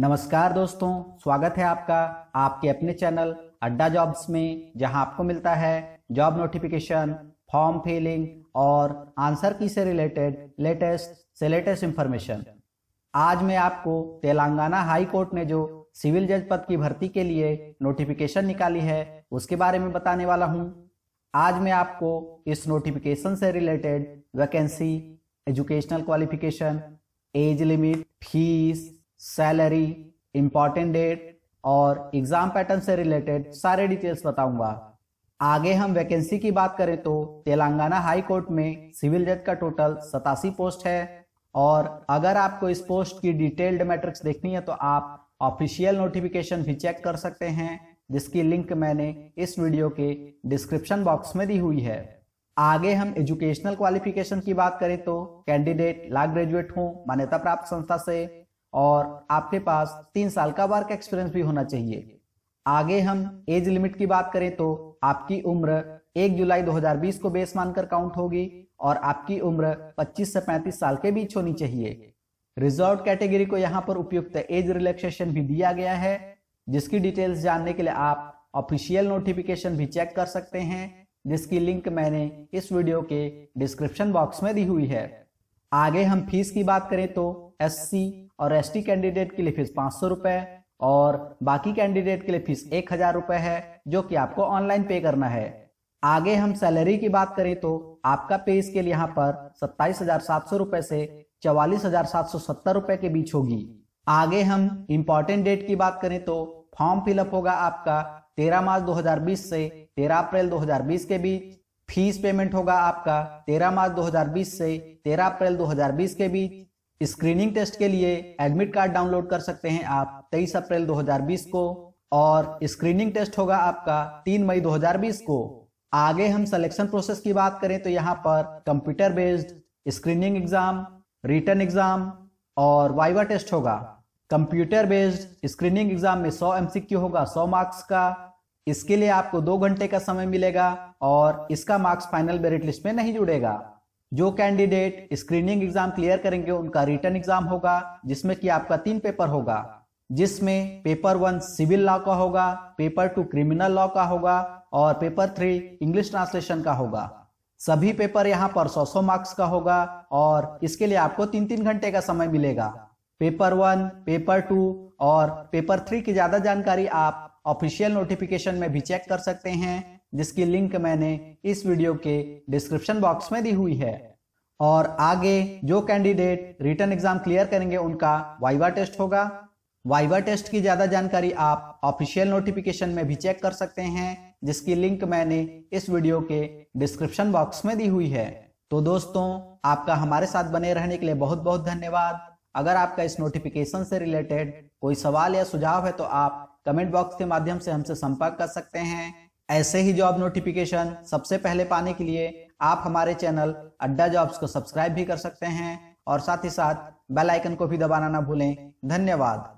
नमस्कार दोस्तों, स्वागत है आपका आपके अपने चैनल अड्डा जॉब्स में, जहां आपको मिलता है जॉब नोटिफिकेशन, फॉर्म फिलिंग और आंसर की से रिलेटेड लेटेस्ट इंफॉर्मेशन। आज मैं आपको तेलंगाना हाई कोर्ट ने जो सिविल जज पद की भर्ती के लिए नोटिफिकेशन निकाली है उसके बारे में बताने वाला हूँ। आज मैं आपको इस नोटिफिकेशन से related vacancy, educational qualification, age limit, fees, salary, important date और एग्जाम पैटर्न से रिलेटेड सारे डिटेल्स बताऊंगा। आगे हम वैकेंसी की बात करें तो तेलंगाना हाई कोर्ट में सिविल जज का टोटल 87 पोस्ट है और अगर आपको इस पोस्ट की डिटेल्ड मैट्रिक्स देखनी है तो आप ऑफिशियल नोटिफिकेशन भी चेक कर सकते हैं, जिसकी लिंक मैंने इस वीडियो के डिस्क्रिप्शन बॉक्स में दी हुई है। आगे हम एजुकेशनल क्वालिफिकेशन की बात करें तो कैंडिडेट ला ग्रेजुएट हों मान्यता प्राप्त संस्था से और आपके पास 3 साल का वर्क एक्सपीरियंस भी होना चाहिए। आगे हम एज लिमिट की बात करें तो आपकी उम्र 1 जुलाई 2020 को बेस मानकर काउंट होगी और आपकी उम्र 25 से 35 साल के बीच होनी चाहिए। रिजर्व कैटेगरी को यहाँ पर उपयुक्त एज रिलैक्सेशन भी दिया गया है, जिसकी डिटेल्स जानने के लिए आप ऑफिशियल नोटिफिकेशन भी चेक कर सकते हैं, जिसकी लिंक मैंने इस वीडियो के डिस्क्रिप्शन बॉक्स में दी हुई है। आगे हम फीस की बात करें तो SC और ST कैंडिडेट के लिए फीस 500 रुपए और बाकी कैंडिडेट के लिए फीस 1000 रुपए है, जो कि आपको ऑनलाइन पे करना है। आगे हम सैलरी की बात करें तो आपका पे स्केल यहाँ पर 27,700 रुपए से 44,770 रुपए के बीच होगी। आगे हम इम्पोर्टेंट डेट की बात करें तो फॉर्म फिलअप होगा आपका 13 मार्च 2020 से 13 अप्रैल 2020 के बीच। फीस पेमेंट होगा आपका 13 मार्च 2020 से 13 अप्रैल 2020 के बीच। स्क्रीनिंग टेस्ट के लिए एडमिट कार्ड डाउनलोड कर सकते हैं आप 23 अप्रैल 2020 को और स्क्रीनिंग टेस्ट होगा आपका 3 मई 2020 को। आगे हम सिलेक्शन प्रोसेस की बात करें तो यहाँ पर computer based screening exam, written exam और वाइवा टेस्ट होगा। कंप्यूटर बेस्ड स्क्रीनिंग एग्जाम में 100 MCQ होगा 100 मार्क्स का। इसके लिए आपको 2 घंटे का समय मिलेगा और इसका मार्क्स फाइनल मेरिट लिस्ट में नहीं जुड़ेगा। जो कैंडिडेट स्क्रीनिंग एग्जाम क्लियर करेंगे उनका रिटन एग्जाम होगा, जिसमें कि आपका 3 पेपर होगा, जिसमें पेपर 1 सिविल लॉ का होगा, पेपर 2 क्रिमिनल लॉ का होगा और पेपर 3 इंग्लिश ट्रांसलेशन का होगा। सभी पेपर यहाँ पर 100 मार्क्स का होगा और इसके लिए आपको 3-3 घंटे का समय मिलेगा। पेपर 1, पेपर 2 और पेपर 3 की ज्यादा जानकारी आप ऑफिशियल नोटिफिकेशन में भी चेक कर सकते हैं, जिसकी लिंक मैंने इस वीडियो के डिस्क्रिप्शन बॉक्स में दी हुई है। और आगे जो कैंडिडेट रिटन एग्जाम क्लियर करेंगे उनका वाइवा टेस्ट होगा। वाइवा टेस्ट की ज्यादा जानकारी आप ऑफिशियल नोटिफिकेशन में भी चेक कर सकते हैं, जिसकी लिंक मैंने इस वीडियो के डिस्क्रिप्शन बॉक्स में दी हुई है। तो दोस्तों, आपका हमारे साथ बने रहने के लिए बहुत बहुत धन्यवाद। अगर आपका इस नोटिफिकेशन से रिलेटेड कोई सवाल या सुझाव है तो आप कमेंट बॉक्स के माध्यम से हमसे संपर्क कर सकते हैं। ऐसे ही जॉब नोटिफिकेशन सबसे पहले पाने के लिए आप हमारे चैनल अड्डा जॉब्स को सब्सक्राइब भी कर सकते हैं और साथ ही साथ बेल आइकन को भी दबाना ना भूलें। धन्यवाद।